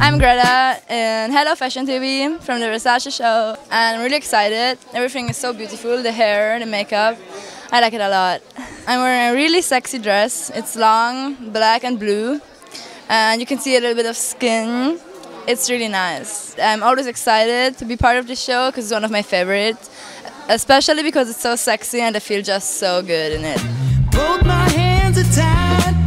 I'm Greta and hello FashionTV from the Versace show, and I'm really excited. Everything is so beautiful, the hair, the makeup, I like it a lot. I'm wearing a really sexy dress, it's long, black and blue, and you can see a little bit of skin. It's really nice. I'm always excited to be part of this show because it's one of my favorites, especially because it's so sexy and I feel just so good in it. Both my hands are tied.